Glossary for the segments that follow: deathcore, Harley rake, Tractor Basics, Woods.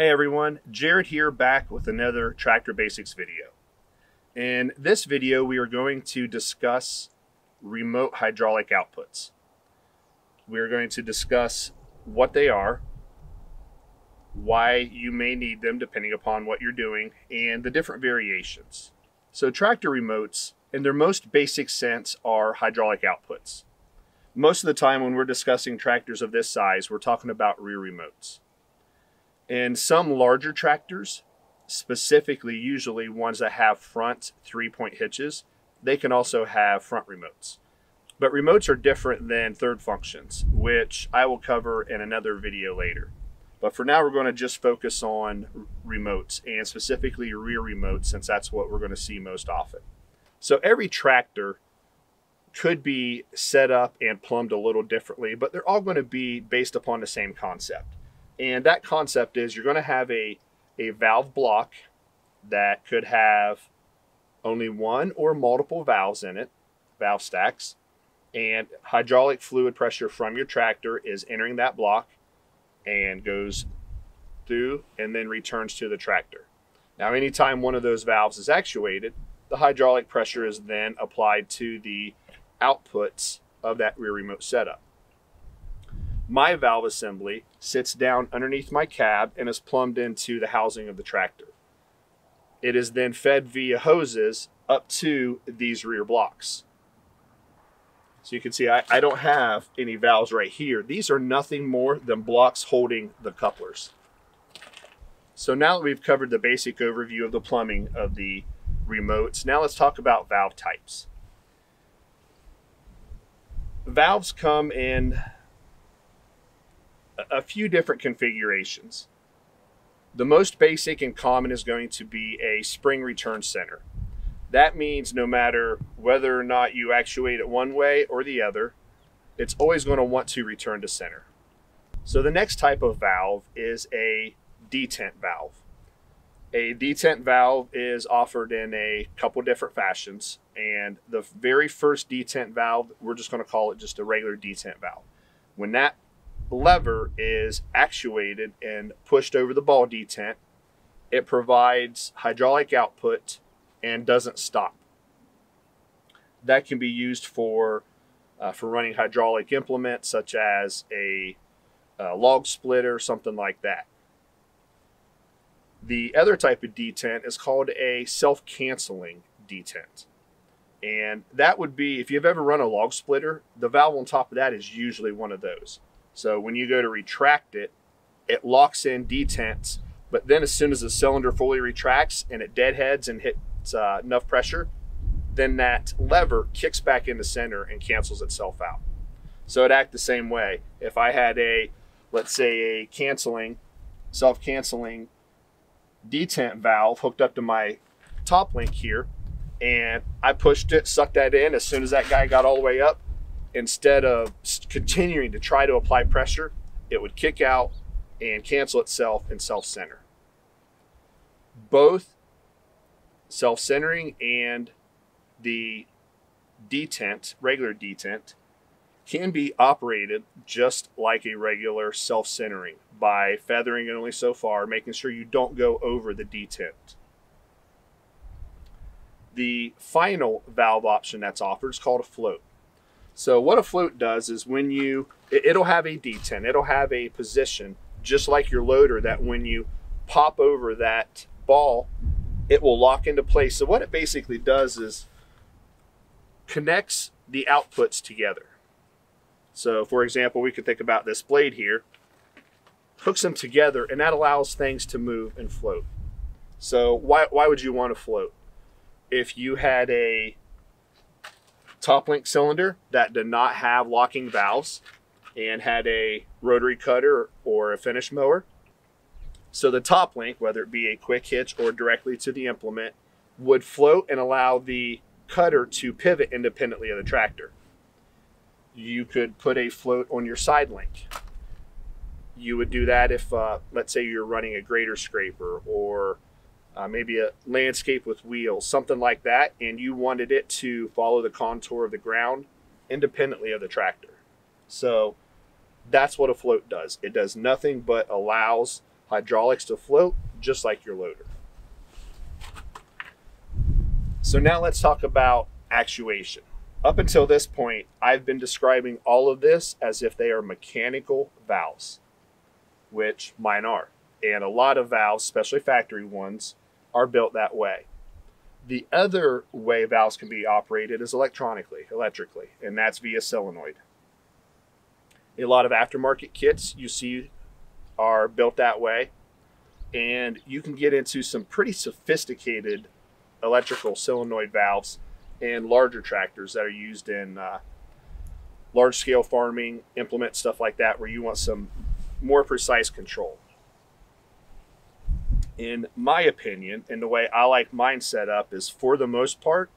Hey everyone, Jared here, back with another Tractor Basics video. In this video we are going to discuss remote hydraulic outputs. We are going to discuss what they are, why you may need them depending upon what you're doing, and the different variations. So tractor remotes, in their most basic sense, are hydraulic outputs. Most of the time when we're discussing tractors of this size, we're talking about rear remotes. And some larger tractors, specifically usually ones that have front three-point hitches, they can also have front remotes. But remotes are different than third functions, which I will cover in another video later. But for now, we're going to just focus on remotes, and specifically rear remotes, since that's what we're going to see most often. So every tractor could be set up and plumbed a little differently, but they're all going to be based upon the same concept. And that concept is you're going to have a valve block that could have only one or multiple valves in it, valve stacks, and hydraulic fluid pressure from your tractor is entering that block and goes through and then returns to the tractor. Now, anytime one of those valves is actuated, the hydraulic pressure is then applied to the outputs of that rear remote setup. My valve assembly sits down underneath my cab and is plumbed into the housing of the tractor. It is then fed via hoses up to these rear blocks. So you can see I don't have any valves right here. These are nothing more than blocks holding the couplers. So now that we've covered the basic overview of the plumbing of the remotes, now let's talk about valve types. Valves come in a few different configurations. The most basic and common is going to be a spring return center. That means no matter whether or not you actuate it one way or the other, it's always going to want to return to center. So the next type of valve is a detent valve. A detent valve is offered in a couple different fashions, and the very first detent valve, we're just going to call it just a regular detent valve. When that lever is actuated and pushed over the ball detent, it provides hydraulic output and doesn't stop. That can be used for running hydraulic implements such as a log splitter, something like that. The other type of detent is called a self-canceling detent. And that would be, if you've ever run a log splitter, the valve on top of that is usually one of those. So when you go to retract it, it locks in detents, but then as soon as the cylinder fully retracts and it deadheads and hits enough pressure, then that lever kicks back into center and cancels itself out. So it'd act the same way. If I had a, let's say, a self-canceling detent valve hooked up to my top link here, and I pushed it, sucked that in, as soon as that guy got all the way up, instead of continuing to try to apply pressure, it would kick out and cancel itself and self-center. Both self-centering and the detent, regular detent, can be operated just like a regular self-centering by feathering it only so far, making sure you don't go over the detent. The final valve option that's offered is called a float. So what a float does is when it'll have a detent, it'll have a position, just like your loader, that when you pop over that ball, it will lock into place. So what it basically does is connects the outputs together. So for example, we could think about this blade here, hooks them together, and that allows things to move and float. So why would you want to float? If you had a top link cylinder that did not have locking valves and had a rotary cutter or a finish mower, so the top link, whether it be a quick hitch or directly to the implement, would float and allow the cutter to pivot independently of the tractor. You could put a float on your side link. You would do that if let's say you're running a grader scraper or maybe a landscape with wheels, something like that, and you wanted it to follow the contour of the ground independently of the tractor. So that's what a float does. It does nothing but allows hydraulics to float, just like your loader. So now let's talk about actuation. Up until this point, I've been describing all of this as if they are mechanical valves, which mine are. And a lot of valves, especially factory ones, are built that way. The other way valves can be operated is electrically, and that's via solenoid. A lot of aftermarket kits you see are built that way, and you can get into some pretty sophisticated electrical solenoid valves and larger tractors that are used in large-scale farming, implement stuff like that, where you want some more precise control. In my opinion, and the way I like mine set up is, for the most part,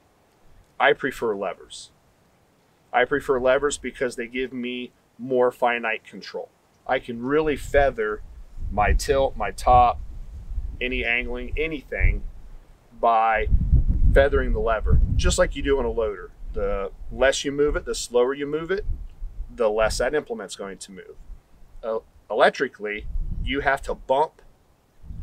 I prefer levers. I prefer levers because they give me more finite control. I can really feather my tilt, my top, any angling, anything by feathering the lever, just like you do on a loader. The less you move it, the slower you move it, the less that implement's going to move. Electrically, you have to bump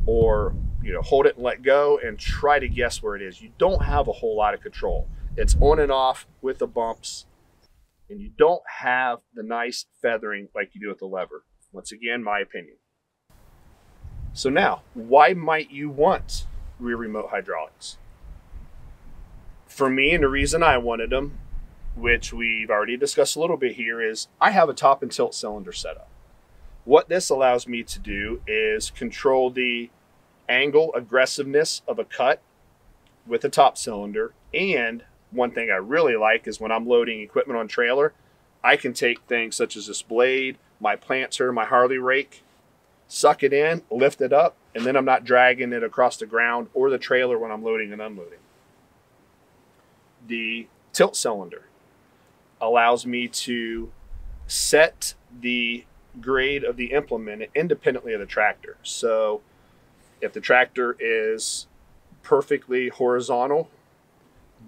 or hold it and let go and try to guess where it is. You don't have a whole lot of control. It's on and off with the bumps, and you don't have the nice feathering like you do with the lever. Once again, my opinion. So now, why might you want rear remote hydraulics? For me, and the reason I wanted them, which we've already discussed a little bit here, is I have a top and tilt cylinder setup. What this allows me to do is control the angle aggressiveness of a cut with a top cylinder. And one thing I really like is when I'm loading equipment on trailer, I can take things such as this blade, my planter, my Harley rake, suck it in, lift it up, and then I'm not dragging it across the ground or the trailer when I'm loading and unloading. The tilt cylinder allows me to set the grade of the implement independently of the tractor. So if the tractor is perfectly horizontal,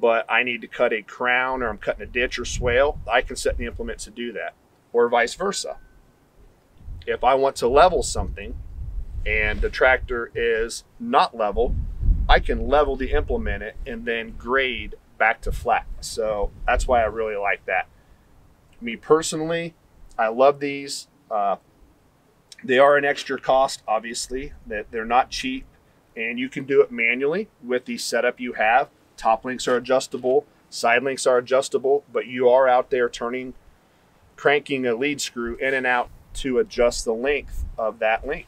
but I need to cut a crown, or I'm cutting a ditch or swale, I can set the implement to do that, or vice versa. If I want to level something and the tractor is not level, I can level the implement and then grade back to flat. So that's why I really like that. Me personally, I love these. They are an extra cost, obviously, that they're not cheap, and you can do it manually with the setup you have. Top links are adjustable, side links are adjustable, but you are out there cranking a lead screw in and out to adjust the length of that link.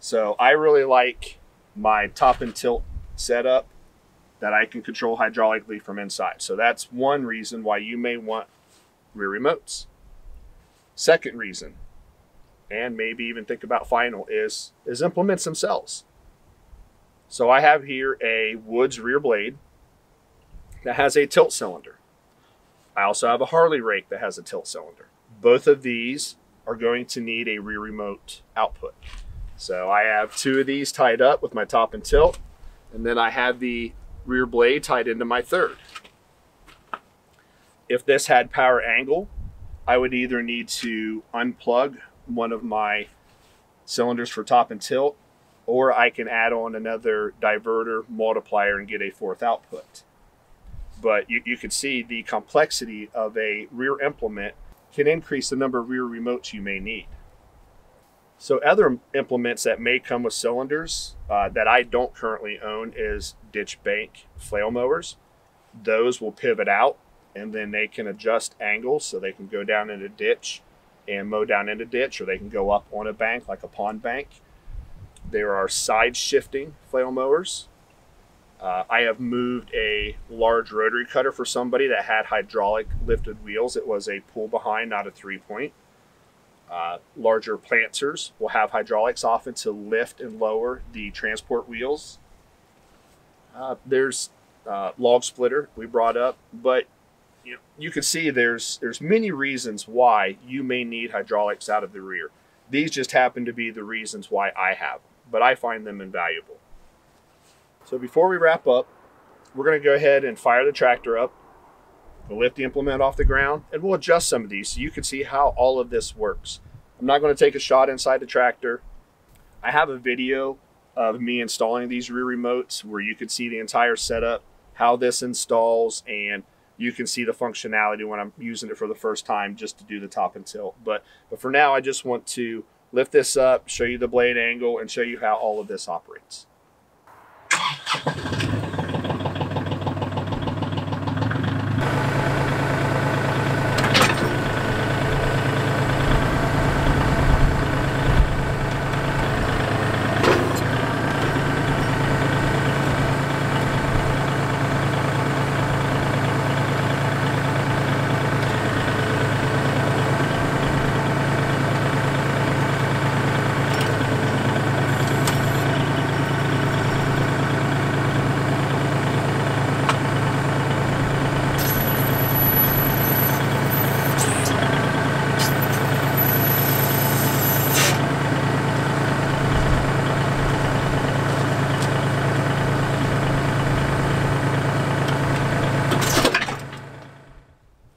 So I really like my top and tilt setup that I can control hydraulically from inside. So that's one reason why you may want rear remotes. Second reason, and maybe even think about final, is implements themselves. So I have here a Woods rear blade that has a tilt cylinder. I also have a Harley rake that has a tilt cylinder. Both of these are going to need a rear remote output. So I have two of these tied up with my top and tilt, and then I have the rear blade tied into my third. If this had power angle, I would either need to unplug one of my cylinders for top and tilt, or I can add on another diverter multiplier and get a fourth output. But you can see the complexity of a rear implement can increase the number of rear remotes you may need. So other implements that may come with cylinders that I don't currently own is ditch bank flail mowers. Those will pivot out, and then they can adjust angles, so they can go down in a ditch and mow down in a ditch, or they can go up on a bank like a pond bank. There are side shifting flail mowers. I have moved a large rotary cutter for somebody that had hydraulic lifted wheels. It was a pull behind, not a 3-point. Larger planters will have hydraulics often to lift and lower the transport wheels. There's log splitter we brought up, but you can see there's many reasons why you may need hydraulics out of the rear. These just happen to be the reasons why I have them, but I find them invaluable. So before we wrap up, we're going to go ahead and fire the tractor up. We'll lift the implement off the ground, and we'll adjust some of these so you can see how all of this works. I'm not going to take a shot inside the tractor. I have a video of me installing these rear remotes where you could see the entire setup, how this installs, and you can see the functionality when I'm using it for the first time just to do the top and tilt. But for now, I just want to lift this up, show you the blade angle, and show you how all of this operates.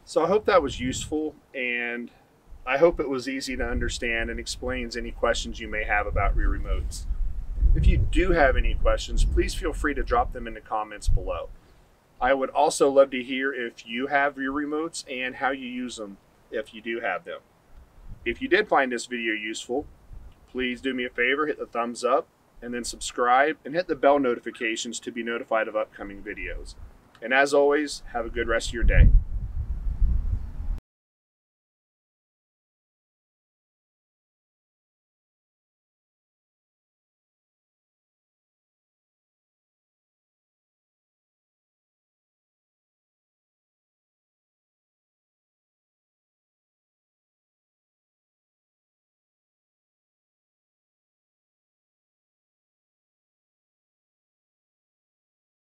So I hope that was useful, and I hope it was easy to understand and explains any questions you may have about rear remotes. If you do have any questions, please feel free to drop them in the comments below. I would also love to hear if you have rear remotes and how you use them if you do have them. If you did find this video useful, please do me a favor, hit the thumbs up and then subscribe and hit the bell notifications to be notified of upcoming videos. And as always, have a good rest of your day.